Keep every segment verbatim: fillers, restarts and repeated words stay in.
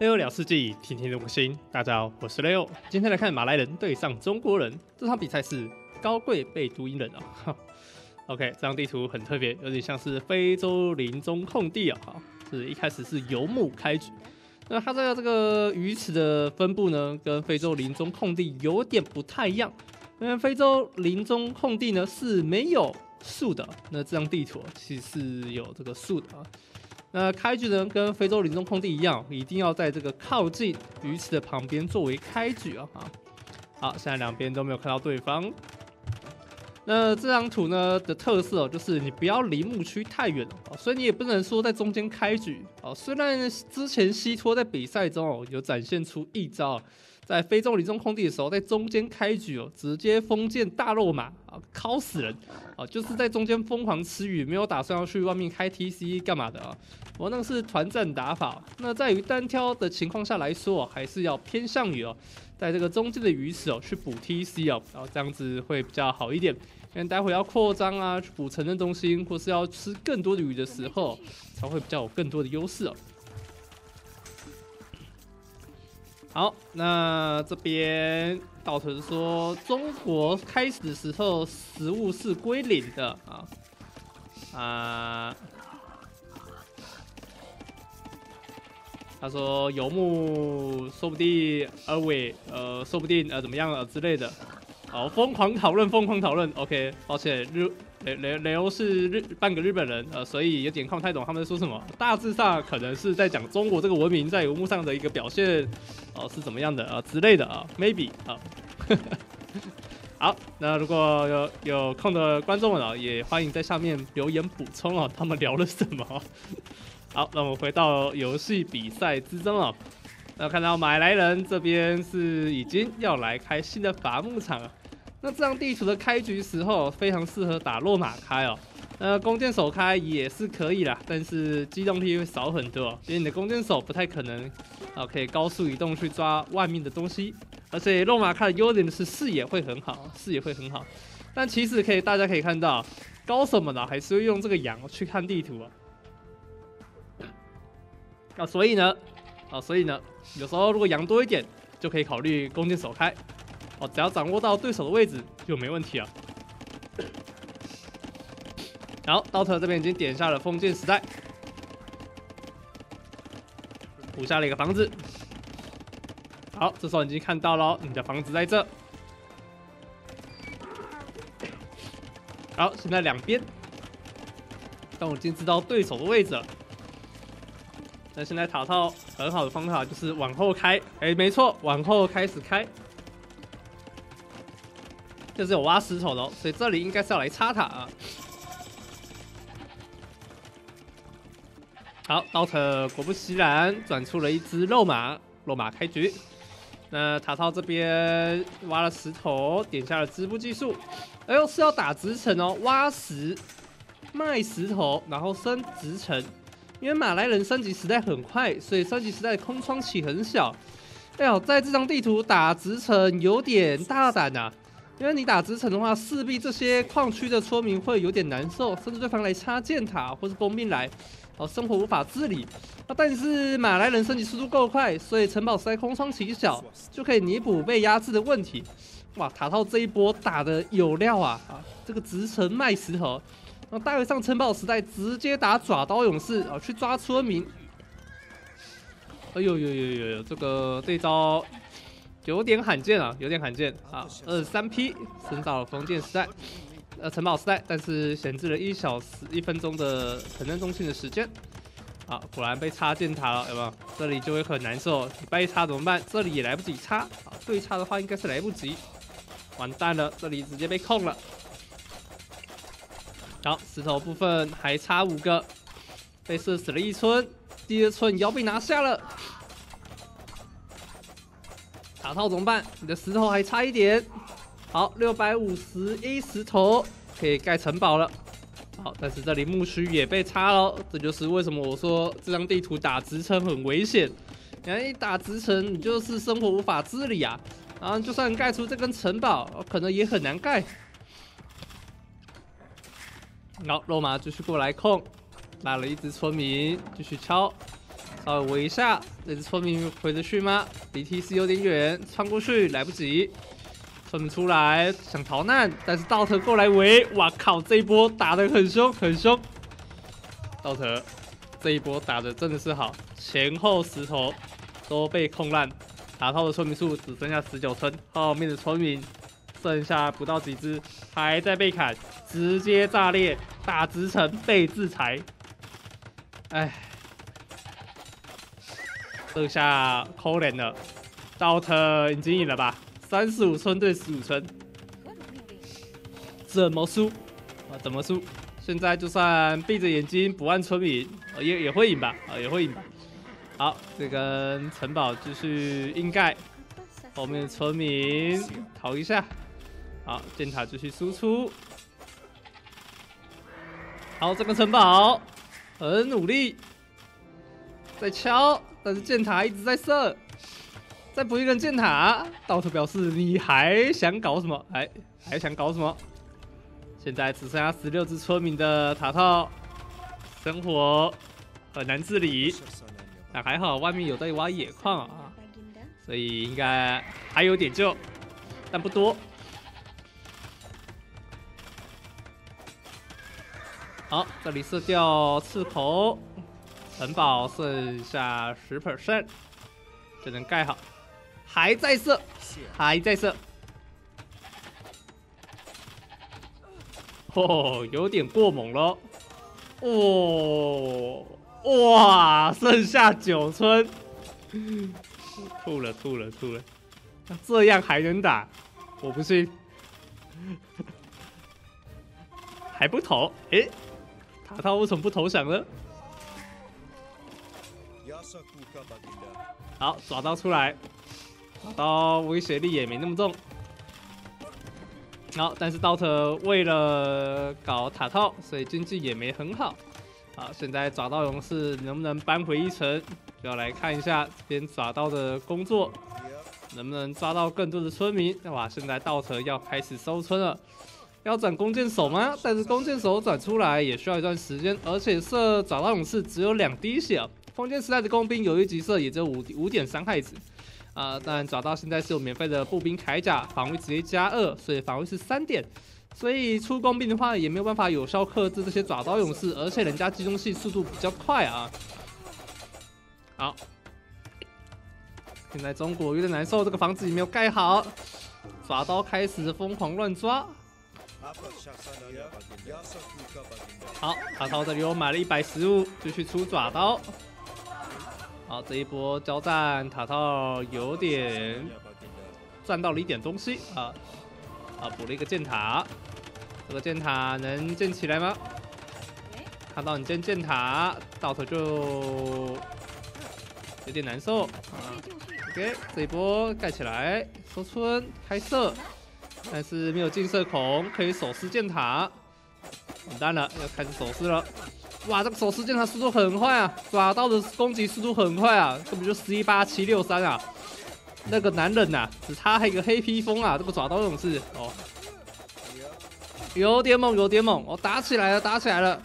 Leo 聊世纪，听听人心。大家好，我是 Leo。今天来看马来人对上中国人，这场比赛是高贵被都因人啊、哦。OK， 这张地图很特别，有点像是非洲林中空地啊、哦。是一开始是游牧开局，那它在这个鱼池的分布呢，跟非洲林中空地有点不太一样，因为非洲林中空地呢是没有树的，那这张地图其实是有这个树的啊。那开局呢，跟非洲林中空地一样，一定要在这个靠近鱼池的旁边作为开局啊！好，现在两边都没有看到对方。那这张图呢的特色哦，就是你不要离牧区太远哦，所以你也不能说在中间开局哦。虽然之前西托在比赛中哦有展现出一招，在非洲林中空地的时候，在中间开局哦，直接封建大肉马啊，烤死人啊！就是在中间疯狂吃鱼，没有打算要去外面开 T C 干嘛的啊。我那个是团战打法，那在于单挑的情况下来说，还是要偏向于哦，在这个中间的鱼池哦去补 T C 哦，然后这样子会比较好一点。因为待会要扩张啊，去补城镇中心，或是要吃更多的鱼的时候，才会比较有更多的优势哦。好，那这边道屯说，中国开始的时候食物是归零的啊啊、呃，他说游牧说不定呃尾呃说不定呃怎么样呃之类的，好，疯狂讨论疯狂讨论 ，OK， 抱歉日雷雷雷欧是日半个日本人呃，所以有点看不太懂他们在说什么，大致上可能是在讲中国这个文明在游牧上的一个表现。哦，是怎么样的啊、呃、之类的啊、呃、，maybe 啊、呃，好，那如果有有空的观众们啊、呃，也欢迎在下面留言补充啊、呃，他们聊了什么。好，那我们回到游戏比赛之中啊、呃，那看到马来人这边是已经要来开新的伐木场了。那这张地图的开局时候非常适合打落马开哦，呃，弓箭手开也是可以啦，但是机动力会少很多、哦，因为你的弓箭手不太可能，啊、呃，可以高速移动去抓外面的东西，而且落马开的优点是视野会很好，视野会很好，但其实可以大家可以看到，高手们呢还是会用这个羊去看地图啊、哦，啊，所以呢，啊，所以呢，有时候如果羊多一点，就可以考虑弓箭手开。哦，只要掌握到对手的位置就没问题了。好，到特这边已经点下了封建时代，补下了一个房子。好，这时候已经看到了，你的房子在这。好，现在两边，但我已经知道对手的位置了。那现在塔套很好的方法就是往后开，哎、欸，没错，往后开始开。就是有挖石头的、哦，所以这里应该是要来插塔啊。好 ，DauT 果不其然转出了一只肉马，肉马开局。那塔套这边挖了石头，点下了织布技术。哎呦，是要打直城哦，挖石、卖石头，然后升直城。因为马来人升级时代很快，所以升级时代的空窗期很小。哎呦，在这张地图打直城有点大胆啊。因为你打直城的话，势必这些矿区的村民会有点难受，甚至对方来插箭塔或是工兵来，哦，生活无法自理。啊，但是马来人升级速度够快，所以城堡时代空窗期小，就可以弥补被压制的问题。哇，塔套这一波打的有料啊！啊，这个直城卖石头，那大约上城堡时代直接打爪刀勇士啊，去抓村民。哎呦呦呦呦呦，这个这招。有点罕见啊，有点罕见啊！二三 P 升到了封建时代，呃，城堡时代，但是闲置了一小时一分钟的城镇中心的时间。啊，果然被插箭塔了，有没有？这里就会很难受，你被插怎么办？这里也来不及插啊，对插的话应该是来不及，完蛋了，这里直接被控了。好，石头部分还差五个，被射死了一村，第二村也要被拿下了。塔套怎么办？你的石头还差一点。好，六百五十一石头可以盖城堡了。好，但是这里牧区也被插了，这就是为什么我说这张地图打直城很危险。你看一打直城，你就是生活无法自理啊。然后就算盖出这根城堡，可能也很难盖。好，肉麻继续过来控，拉了一只村民继续敲。稍微围一下，那只村民回得去吗？离 T C 有点远，穿过去来不及。村民出来想逃难，但是DauT过来围，哇靠！这一波打得很凶，很凶。DauT这一波打得真的是好，前后石头都被控烂，打到的村民数只剩下十九村，后面的村民剩下不到几只，还在被砍，直接炸裂，打直城被制裁。哎，这下可怜了，DauT已经赢了吧？三十五村对十五村，怎么输？啊，怎么输？ 现在就算闭着眼睛不按村民，呃、也也会赢吧，啊、呃、也会赢吧。好，这根城堡继续硬盖，后面村民逃一下。好，箭塔继续输出。好，这个城堡很努力，在敲，但是箭塔一直在射，再补一根箭塔。DauT表示你还想搞什么？还还想搞什么？ 现在只剩下十六只村民的塔套，生活很难治理。那还好，外面有在挖野矿啊，所以应该还有点救，但不多。好，这里射掉刺头，城堡剩下 百分之十 就能盖好，还在射，还在射。 哦，有点过猛咯。哦，哇，剩下九村，吐了吐了吐了，这样还能打？我不信，还不投？哎、欸，塔塔为什么不投降呢？好，爪刀出来，爪刀威胁力也没那么重。 好，但是DauT为了搞塔套，所以经济也没很好。好，现在爪刀勇士能不能扳回一城，就要来看一下这边爪刀的工作能不能抓到更多的村民。哇，现在DauT要开始收村了，要转弓箭手吗？但是弓箭手转出来也需要一段时间，而且射爪刀勇士只有两滴血，封建时代的工兵有一级射也只有五五点伤害值。 啊、呃，当然找到现在是有免费的步兵铠甲，防卫直接加二，所以防卫是三点，所以出弓兵的话也没有办法有效克制这些爪刀勇士，而且人家机动性速度比较快啊。好，现在中国有点难受，这个房子也没有盖好，爪刀开始疯狂乱抓。好，塔涛这里我买了一百十五，继续出爪刀。 好，这一波交战，塔套有点占到了一点东西啊啊！补了一个箭塔，这个箭塔能建起来吗？看到你建箭塔，DauT就有点难受啊。OK， 这一波盖起来，收村开射，但是没有进射孔，可以手撕箭塔。完蛋了，要开始手撕了。 哇，这个手撕箭塔速度很快啊，爪刀的攻击速度很快啊，根本就一一八七六三啊，那个难忍啊，只差一个黑披风啊，这个爪刀勇士哦，有点猛，有点猛，哦，打起来了，打起来了，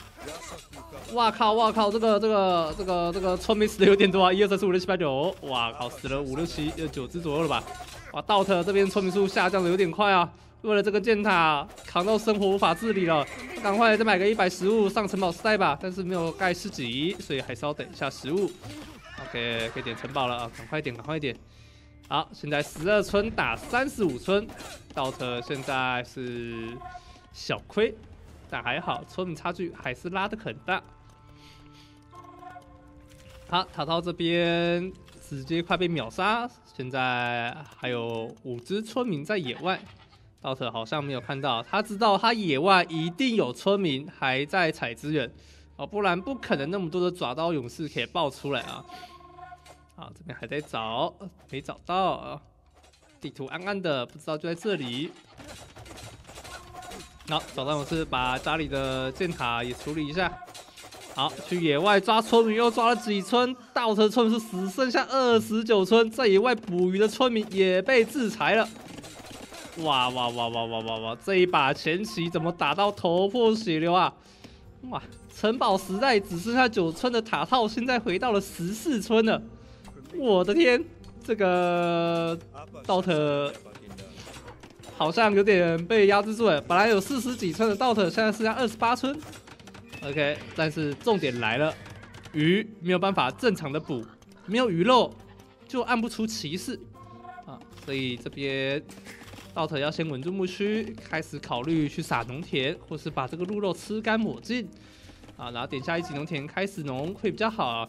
哇靠，哇靠，这个这个这个这个村民死的有点多啊，一二三四五六七八九，哇靠，死了五六七呃九只左右了吧，哇，DauT这边村民数下降的有点快啊。 为了这个箭塔扛到生活无法自理了，赶快再买个一百十五上城堡时代吧。但是没有盖市集，所以还是要等一下十五。OK， 可以点城堡了啊，赶快点，赶快点。好，现在十二村打三十五村，DauT现在是小亏，但还好村民差距还是拉得很大。好，塔涛这边直接快被秒杀，现在还有五只村民在野外。 DauT好像没有看到，他知道他野外一定有村民还在采资源，哦，不然不可能那么多的爪刀勇士可以爆出来啊！啊，这边还在找，没找到啊，地图暗暗的，不知道就在这里。好，爪刀勇士把家里的箭塔也处理一下。好，去野外抓村民，又抓了几村，DauT村民只剩下二十九村，在野外捕鱼的村民也被制裁了。 哇哇哇哇哇哇哇！这一把前期怎么打到头破血流啊？哇，城堡时代只剩下九村的塔套，现在回到了十四村了。我的天，这个 DauT 好像有点被压制住了。本来有四十几村的 DauT， 现在剩下二十八村。OK， 但是重点来了，鱼没有办法正常的捕，没有鱼肉就按不出骑士啊，所以这边 DauT 要先稳住牧区，开始考虑去撒农田，或是把这个鹿肉吃干抹净啊，然后点下一级农田开始农会比较好、啊。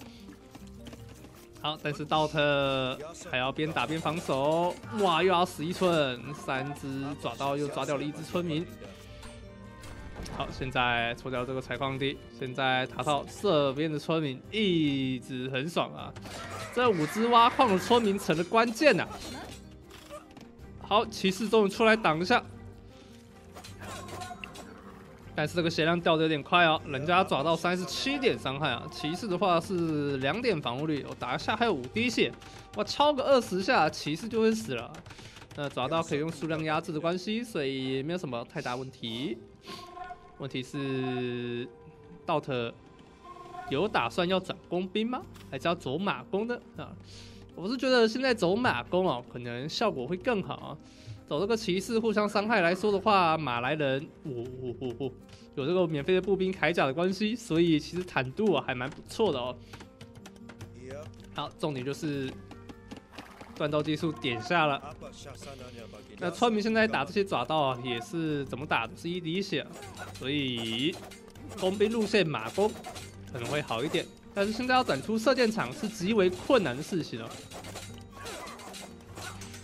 好，但是 DauT 还要边打边防守，哇，又要十一寸，三只爪刀又抓掉了一只村民。 好，现在除掉这个采矿地，现在塔套这边的村民一直很爽啊！这五只挖矿的村民成了关键呐、啊。好，骑士终于出来挡一下，但是这个血量掉的有点快哦，人家抓到三十七点伤害啊，骑士的话是两点防护力，我打一下还有五滴血，我超个二十下，骑士就会死了。那抓到可以用数量压制的关系，所以没有什么太大问题。 问题是 ，DauT 有打算要转工兵吗？还是要走马弓的啊？我是觉得现在走马弓哦，可能效果会更好、啊。走这个骑士互相伤害来说的话，马来人呜呜呜呜，有这个免费的步兵铠甲的关系，所以其实坦度啊还蛮不错的哦。好，重点就是锻造技术点下了。那村民现在打这些爪刀啊，也是怎么打都是一滴血、啊。 所以工兵路线马弓可能会好一点，但是现在要转出射箭场是极为困难的事情哦。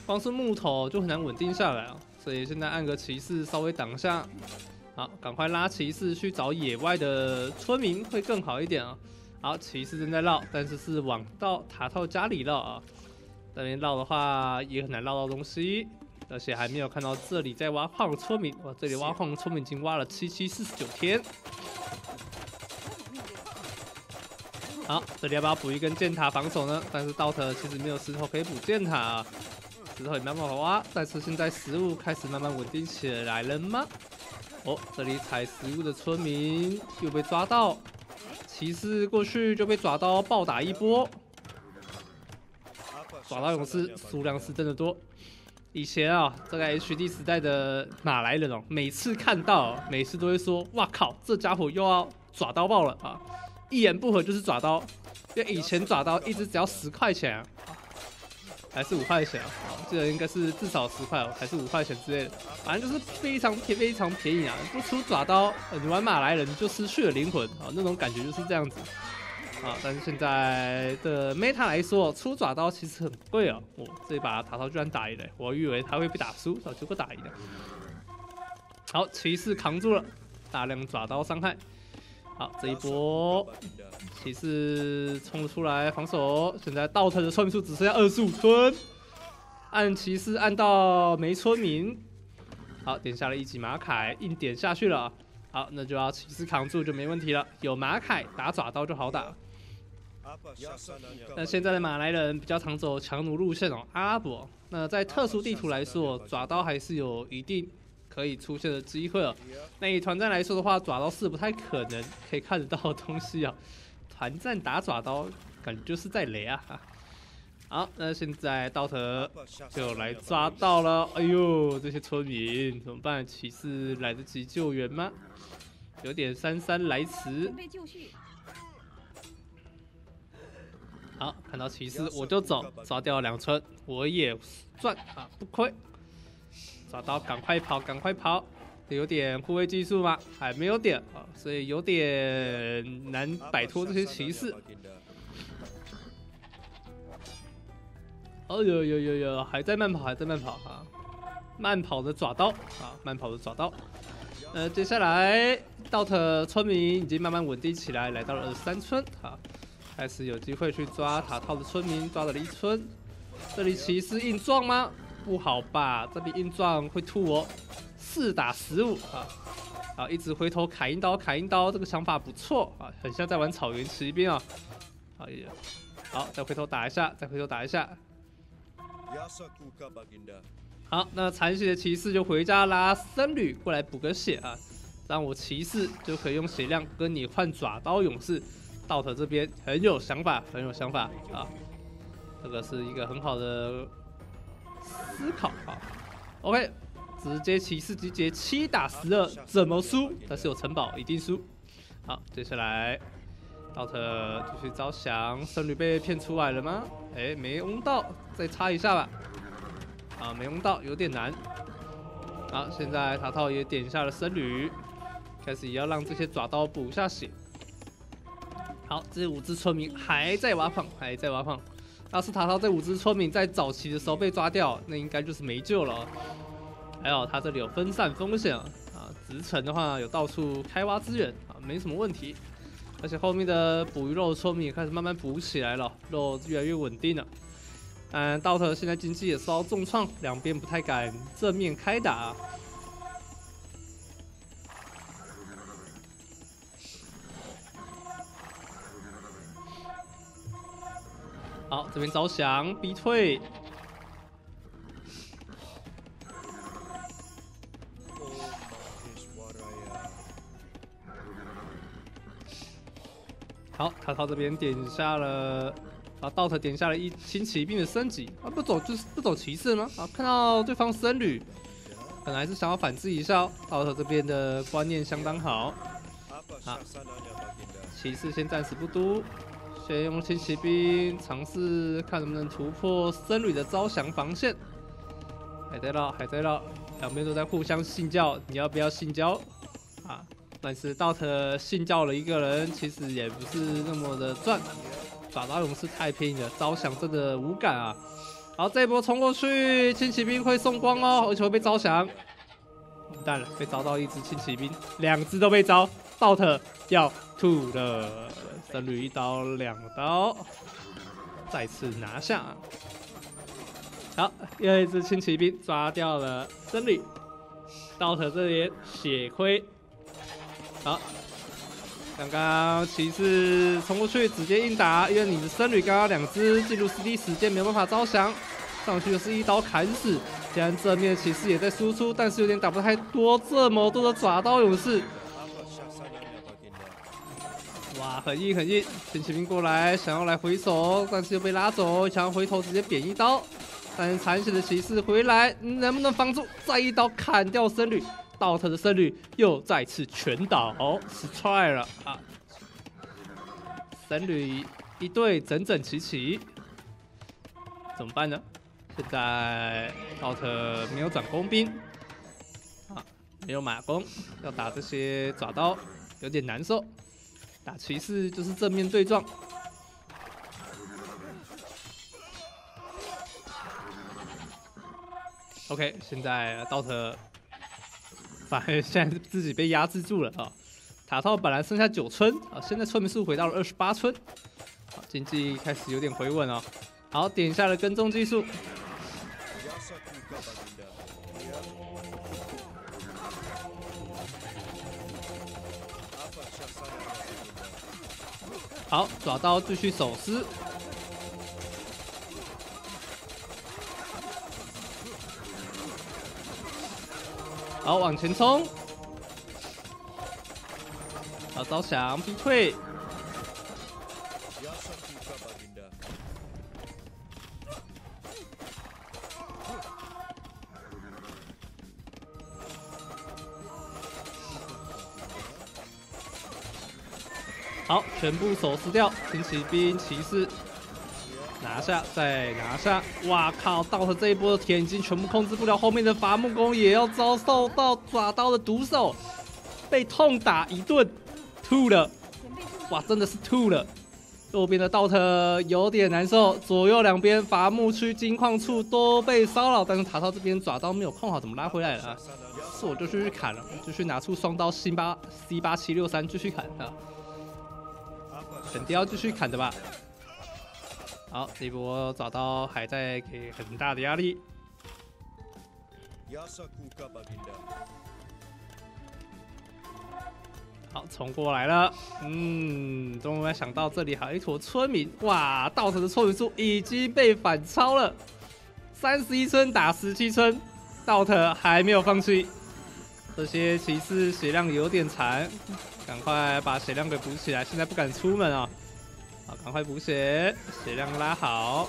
光是木头就很难稳定下来哦，所以现在按个骑士稍微挡一下，好，赶快拉骑士去找野外的村民会更好一点啊、哦。好，骑士正在绕，但是是往到塔套家里绕啊、哦，那边绕的话也很难绕到东西。 而且还没有看到这里在挖矿的村民，哇！这里挖矿的村民已经挖了七七四十九天。好，这里要不要补一根箭塔防守呢？但是 DauT 其实没有石头可以补箭塔、啊，石头也没办法挖。但是现在食物开始慢慢稳定起来了吗？哦，这里采食物的村民又被抓到，骑士过去就被爪刀暴打一波。爪刀勇士数量是真的多。 以前啊、哦，这个 H D 时代的马来人哦，每次看到、哦，每次都会说：“哇靠，这家伙又要爪刀爆了啊！”一言不合就是爪刀，因为以前爪刀一只只要十块钱、啊，还是五块钱啊？这个应该是至少十块哦，还是五块钱之类的，反正就是非常便非常便宜啊！不出爪刀，你玩马来人就失去了灵魂啊，那种感觉就是这样子。 啊，但是现在的 meta 来说，出爪刀其实很贵哦。我这把塔套居然打赢了，我以为他会被打输，结果打赢了。好，骑士扛住了，大量爪刀伤害。好，这一波骑士冲出来防守，现在DauT的村民数只剩下二十五村，按骑士按到没村民。好，点下了一级马凯，硬点下去了。好，那就要骑士扛住就没问题了，有马凯打爪刀就好打。 那现在的马来人比较常走强弩路线哦，阿拉伯。那在特殊地图来说，爪刀还是有一定可以出现的机会哦。那以团战来说的话，爪刀是不太可能可以看得到的东西啊、哦。团战打爪刀，感觉就是在雷啊。好，那现在DauT就来抓到了。哎呦，这些村民怎么办？骑士来得及救援吗？有点姗姗来迟。 好，看到骑士我就走，抓掉两村我也赚啊，不亏。抓到，赶快跑，赶快跑！有点护卫技术吗？还没有点啊，所以有点难摆脱这些骑士。哦呦呦呦呦，还在慢跑，还在慢跑啊！慢跑的抓刀啊，慢跑的抓刀。呃，接下来DauT村民已经慢慢稳定起来，来到了二十三村啊。 开始有机会去抓塔套的村民，抓到了一村。这里骑士硬撞吗？不好吧，这边硬撞会吐哦。四打十五啊！啊，一直回头砍一刀，砍一刀，这个想法不错啊，很像在玩草原骑兵啊。好，好，再回头打一下，再回头打一下。好，那残血的骑士就回家拉僧侣过来补个血啊。让我骑士就可以用血量跟你换爪刀勇士。D A U T 这边很有想法，很有想法啊！这个是一个很好的思考啊。OK， 直接骑士集结七打十二，怎么输？但是有城堡一定输。好，接下来 D A U T 继续招降，僧侣被骗出来了吗？哎，没用到，再插一下吧。啊，没用到，有点难。 好，现在塔套也点下了僧侣，开始也要让这些爪刀补下血。好，这五只村民还在挖矿，还在挖矿。要是塔套这五只村民在早期的时候被抓掉，那应该就是没救了、哦。还好他这里有分散风险啊，直城的话有到处开挖资源啊，没什么问题。而且后面的捕鱼肉村民也开始慢慢补起来了，肉越来越稳定了。 嗯，道特现在经济也受到重创，两边不太敢正面开打、啊。好，这边招降，逼退。好，塔套这边点下了。 啊 ，D A U T 点下了一轻骑兵的升级啊，不走就是不走骑士吗？啊，看到对方僧侣，本来是想要反制一下、哦、，D A U T 这边的观念相当好。啊，骑士先暂时不嘟，先用轻骑兵尝试看能不能突破僧侣的招降防线。还在绕，还在绕，两边都在互相信教，你要不要信教？啊，但是 D A U T 信教了一个人，其实也不是那么的赚。 爪刀勇士太便宜了，招降真的无感啊！好，这一波冲过去，轻骑兵会送光哦，而且会被招降。完蛋了，被招到一只轻骑兵，两只都被招 ，D A U T 要吐了。僧侣一刀两刀，再次拿下。好，又一只轻骑兵抓掉了僧侣 ，D A U T 这里血亏。好。 刚刚骑士冲过去直接硬打，因为你的僧侣刚刚两只进入实地时间没有办法招降，上去就是一刀砍死。虽然正面骑士也在输出，但是有点打不太多，这么多的爪刀勇士，哇，很硬很硬。轻骑兵过来想要来回手，但是又被拉走，想要回头直接扁一刀，但是残血的骑士回来能不能防住？再一刀砍掉僧侣。 D A U T 的胜率又再次全倒，失败了啊！僧侣一队整整齐齐，怎么办呢？现在 D A U T 没有转工兵，啊，没有马弓，要打这些爪刀有点难受。打骑士就是正面对撞。 OK， 现在 D A U T。 反而现在自己被压制住了啊！塔套本来剩下九村啊，现在村民数回到了二十八村，好，经济开始有点回稳哦。好，点下了跟踪技术。好，爪刀继续手撕。 好，往前冲！好，招降逼退。好，全部手撕掉，轻骑兵、骑士拿下，再拿下。哇靠！到了这一波的田已经全部控制不了，后面的伐木工也要遭受到爪刀的毒手，被痛打一顿，吐了。哇，真的是吐了。右边的道特有点难受，左右两边伐木区、金矿处都被骚扰，但是塔套这边爪刀没有控好，怎么拉回来了啊？是我就继续砍了，继续拿出双刀 C 八 C 八七六三继续砍啊，肯定要继续砍的吧。 好，这波爪刀还在给很大的压力。好，冲过来了，嗯，终于想到这里还有一坨村民，哇，道城的村民数已经被反超了，三十一村打十七村，道城还没有放弃，这些骑士血量有点残，赶快把血量给补起来。现在不敢出门啊、哦，好，赶快补血，血量拉好。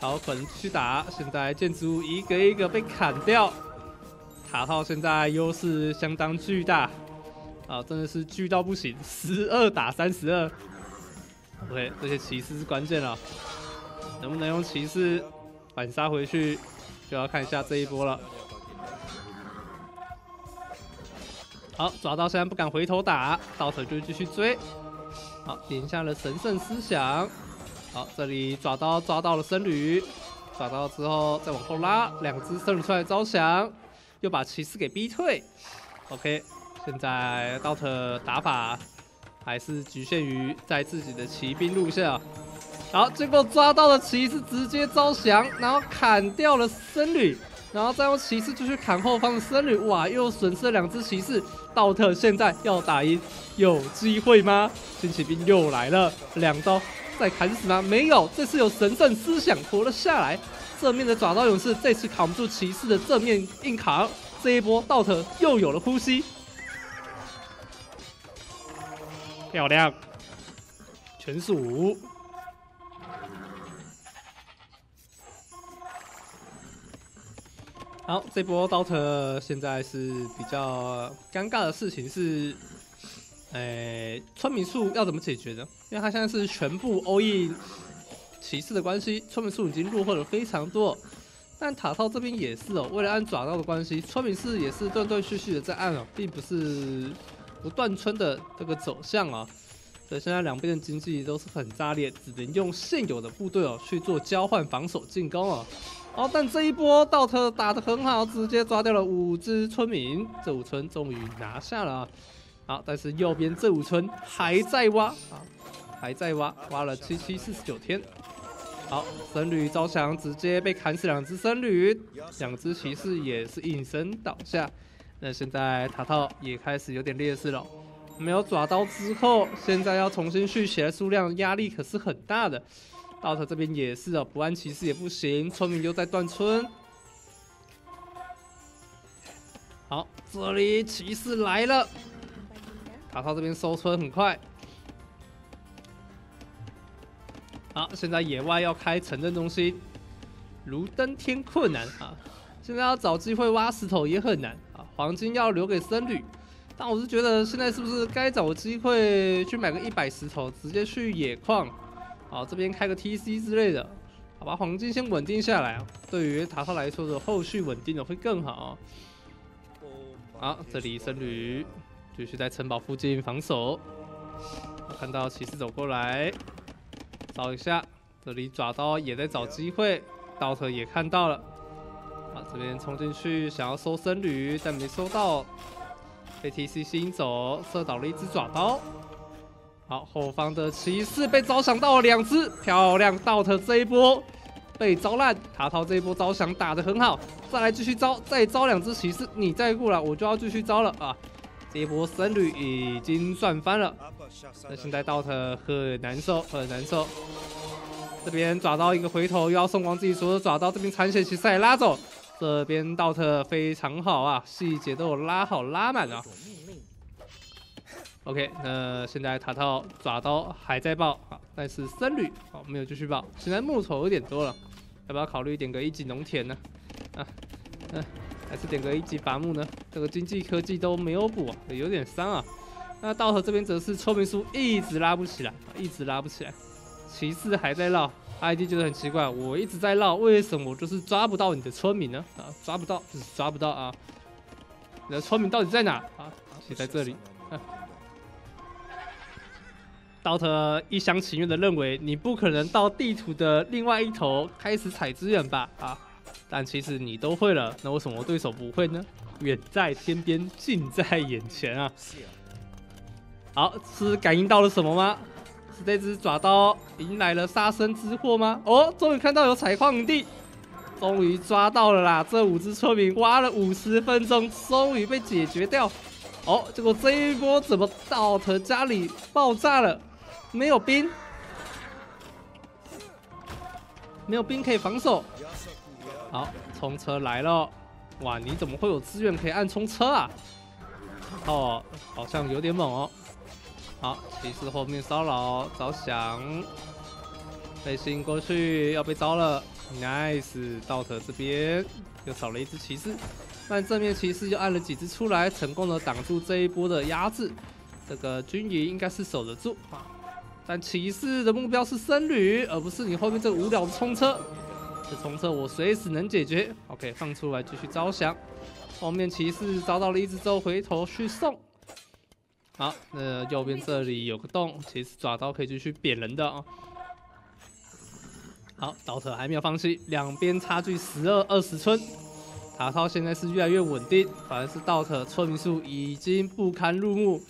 好，粉去打。现在建筑一个一个被砍掉，塔炮现在优势相当巨大，啊，真的是巨到不行，十二打三十二。OK， 这些骑士是关键了，能不能用骑士反杀回去，就要看一下这一波了。 好，抓到现在不敢回头打，到手就继续追。好，点下了神圣思想。好，这里抓到抓到了僧侣，抓到之后再往后拉，两只僧侣出来招降，又把骑士给逼退。OK， 现在 D A U T 打法还是局限于在自己的骑兵路线啊。好，结果抓到了骑士直接招降，然后砍掉了僧侣。 然后再用骑士就去砍后方的僧侣，哇！又损失了两只骑士。D A U T现在要打赢，有机会吗？轻骑兵又来了，两刀再砍死吗？没有，这次有神圣思想活了下来。正面的爪刀勇士这次扛不住骑士的正面硬扛，这一波D A U T又有了呼吸，漂亮，全数。 好，这波 D A U T 现在是比较尴尬的事情是，诶、欸，村民数要怎么解决呢？因为他现在是全部all in骑士的关系，村民数已经落后了非常多。但塔套这边也是哦、喔，为了按爪刀的关系，村民是也是断断续续的在按哦、喔，并不是不断村的这个走向啊、喔。所以现在两边的经济都是很炸裂，只能用现有的部队哦、喔、去做交换防守进攻哦、喔。 哦，但这一波D A U T打得很好，直接抓掉了五只村民，这五村终于拿下了、啊。好，但是右边这五村还在挖啊，还在挖，挖了七七四十九天。好，僧侣招降直接被砍死两只僧侣，两只骑士也是应声倒下。那现在塔套也开始有点劣势了，没有爪刀之后，现在要重新续血数量，压力可是很大的。 D A U T这边也是哦，不按骑士也不行，村民又在断村。好，这里骑士来了，塔套这边收村很快。好，现在野外要开城镇中心，如登天困难啊！现在要找机会挖石头也很难啊，黄金要留给僧侣。 但我是觉得现在是不是该找机会去买个一百石头，直接去野矿？ 好，这边开个 T C 之类的，好吧，黄金先稳定下来啊。对于塔套来说的后续稳定的会更好。好，这里僧侣继续在城堡附近防守。看到骑士走过来，找一下，这里爪刀也在找机会 ，D A U T也看到了。啊，这边冲进去想要收僧侣，但没收到，被 T C 吸引走，射倒了一只爪刀。 好，后方的骑士被招降到了两只，漂亮 ！D A U T这一波被招烂，塔套这一波招降打得很好，再来继续招，再招两只骑士，你再过来我就要继续招了啊！这一波僧侣已经赚翻了，那现在 D A U T很难受，很难受。这边爪刀一个回头又要送光自己所有爪刀，这边残血骑士也拉走，这边D A U T非常好啊，细节都有拉好拉满啊。 OK， 那现在塔套爪刀还在爆啊，但是僧侣哦没有继续爆，现在木头有点多了，要不要考虑点个一级农田呢？啊，嗯、啊，还是点个一级伐木呢？这个经济科技都没有补、啊，有点伤啊。那到头这边则是村民数一直拉不起来，一直拉不起来，骑士还在绕 ，I D 觉得很奇怪，我一直在绕，为什么我就是抓不到你的村民呢？啊，抓不到就是抓不到啊，你的村民到底在哪啊？写在这里。啊 D A U T一厢情愿的认为你不可能到地图的另外一头开始采资源吧？啊，但其实你都会了，那为什么对手不会呢？远在天边，近在眼前啊！好，是感应到了什么吗？是这只爪刀迎来了杀身之祸吗？哦，终于看到有采矿地，终于抓到了啦！这五只村民挖了五十分钟，终于被解决掉。哦，结果这一波怎么D A U T家里爆炸了？ 没有兵，没有兵可以防守。好，冲车来了，哇，你怎么会有资源可以按冲车啊？哦，好像有点猛哦。好，骑士后面骚扰着想，背心过去要被招了 ，nice， DauT这边又少了一只骑士，但正面骑士又按了几只出来，成功的挡住这一波的压制。这个军营应该是守得住啊，但骑士的目标是僧侣，而不是你后面这个无聊的冲车。 这冲车我随时能解决 ，OK， 放出来继续招降。后面骑士招到了一只之后，回头去送。好，那右边这里有个洞，骑士爪刀可以继续扁人的啊、哦。好，DauT还没有放弃，两边差距十二、二十村。塔套现在是越来越稳定，反而是DauT村民数已经不堪入目，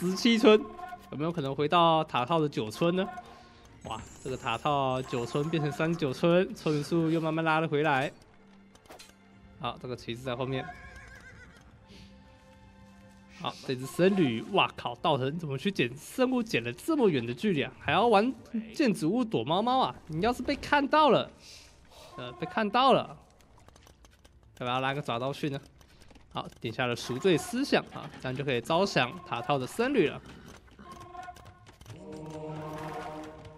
十七村，有没有可能回到塔套的九村呢？ 哇，这个塔套九村变成三十九村，村民数又慢慢拉了回来。好，这个骑士在后面。好，这只僧侣，哇靠，DauT你怎么去捡生物，捡了这么远的距离啊？还要玩建筑物躲猫猫啊？你要是被看到了，呃，被看到了，要不要拉个爪刀去呢？好，点下了赎罪思想啊，这样就可以招降塔套的僧侣了。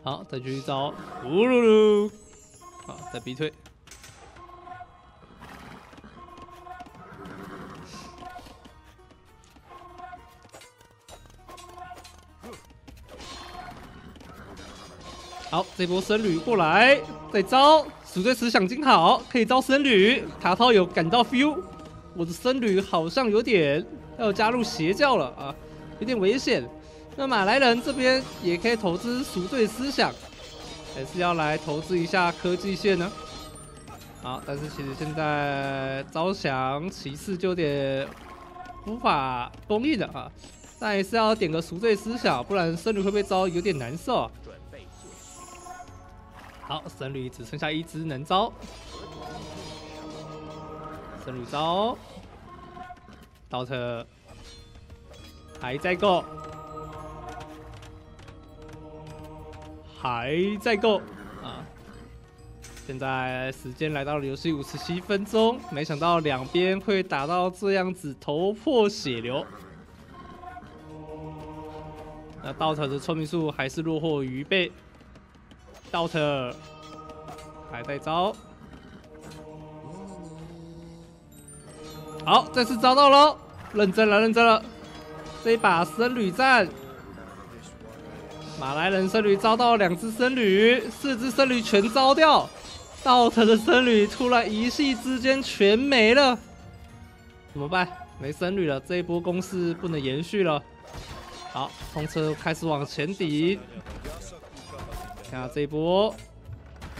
好，再继续招，呼噜噜，好，再逼退。好，这波僧侣过来，再招，赎罪思想金好，可以招僧侣。塔套有感到 feel， 我的僧侣好像有点要加入邪教了啊，有点危险。 那马来人这边也可以投资赎罪思想，还是要来投资一下科技线呢？好，但是其实现在招降骑士就有点无法供应了啊，但也是要点个赎罪思想，不然僧侣会被招有点难受、啊。好，僧侣只剩下一只能招，僧侣招，DauT还在go。 还在go啊！现在时间来到了游戏五十七分钟，没想到两边会打到这样子头破血流。那DauT的村民数还是落后于背 ，DauT还在招。好，这次招到喽！认真了，认真了！这一把僧侣战。 马来人僧侣招到两只僧侣，四只僧侣全招掉，DauT的僧侣突然一夕之间全没了，怎么办？没僧侣了，这一波攻势不能延续了。好，冲车开始往前顶，看下这一波，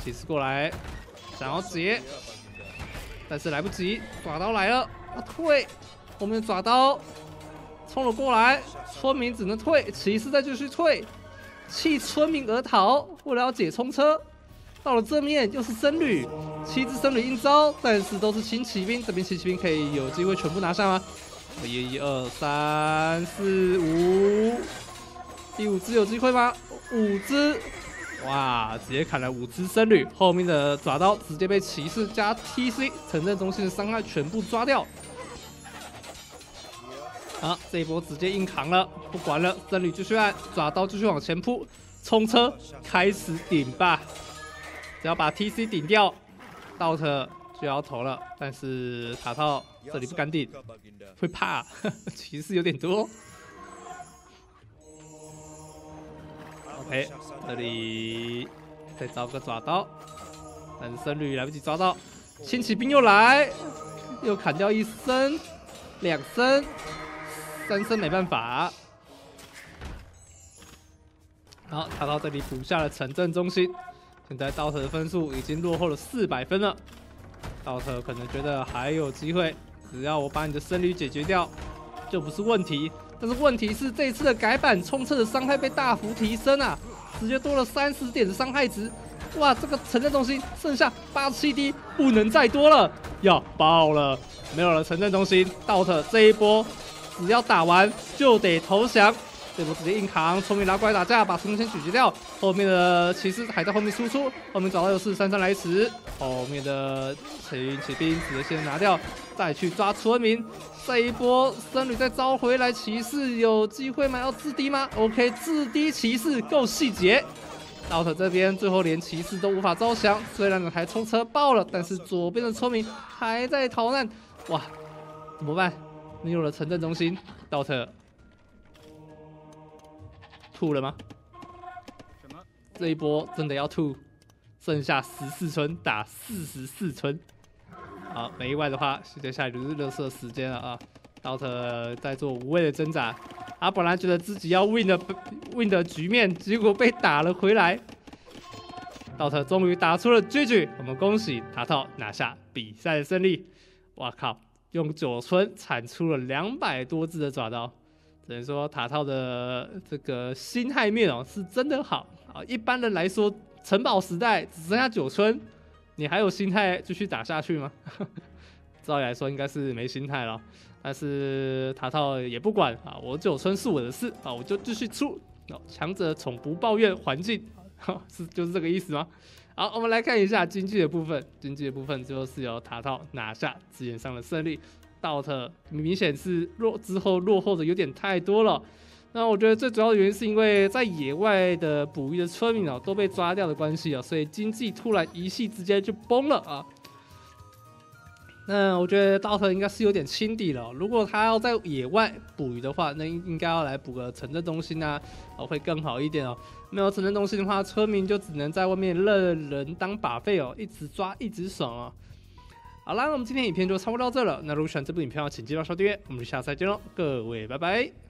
骑士过来想要截，但是来不及，爪刀来了，要退，后面爪刀冲了过来，村民只能退，骑士再继续退。 弃村民而逃，为了要解冲车，到了这面又是僧侣，七只僧侣应招，但是都是轻骑兵，这边轻骑兵可以有机会全部拿下吗？一、一、二、三、四、五，第五只有机会吗？五只，哇，直接砍了五只僧侣，后面的爪刀直接被骑士加 T C 城镇中心的伤害全部抓掉。 啊！这一波直接硬扛了，不管了，僧侣继续按，爪刀继续往前扑，冲车开始顶吧！只要把 T C 顶掉，DauT就要投了。但是塔套这里不敢顶，会怕，骑士有点多。OK， 这里再招个爪刀，但是僧侣来不及抓到，轻骑兵又来，又砍掉一身，两身。 三生没办法，好，他到这里补下了城镇中心。现在DauT的分数已经落后了四百分了。DauT可能觉得还有机会，只要我把你的僧侣解决掉，就不是问题。但是问题是这一次的改版冲刺的伤害被大幅提升啊，直接多了三十点的伤害值。哇，这个城镇中心剩下八十七滴，不能再多了，要爆了！没有了城镇中心，DauT这一波。 只要打完就得投降，这波直接硬扛，聪明拿过来打架，把陈先解决掉。后面的骑士还在后面输出，后面找到又是姗姗来迟。后面的陈骑兵只能先拿掉，再去抓村民。这一波僧侣再招回来，骑士有机会买到自低吗 ？OK， 自低骑士够细节。 DauT 这边最后连骑士都无法招降，虽然两台冲车爆了，但是左边的村民还在逃难。哇，怎么办？你有了城镇中心 ，DauT 吐了吗？什么？这一波真的要吐，剩下十四村打四十四村。好，没意外的话，接下来就是热射时间了啊 ！DauT 在做无谓的挣扎。 他本来觉得自己要 win 的 win 的局面，结果被打了回来。DauT 终于打出了 G G， 我们恭喜达套拿下比赛的胜利。哇靠，用九村产出了两百多只的爪刀，只能说达套的这个心态面哦是真的好啊。一般人来说，城堡时代只剩下九村，你还有心态继续打下去吗？照理来说应该是没心态了。 但是达套也不管啊，我九村是我的事啊，我就继续出。强者从不抱怨环境，是就是这个意思吗？好，我们来看一下经济的部分。经济的部分最后是由达套拿下资源上的胜利。DauT 明显是落之后落后的有点太多了。那我觉得最主要的原因是因为在野外的捕鱼的村民哦都被抓掉的关系哦，所以经济突然一夕之间就崩了啊。 那我觉得 DauT 应该是有点轻敌了、哦。如果他要在野外捕鱼的话，那应该要来捕个城镇中心啊、哦，会更好一点哦。没有城镇中心的话，村民就只能在外面任人当把费哦，一直抓一直爽哦。好啦，那我们今天影片就差不多到这了。那如果喜欢这部影片，请记得收订阅。我们下次再见喽，各位，拜拜。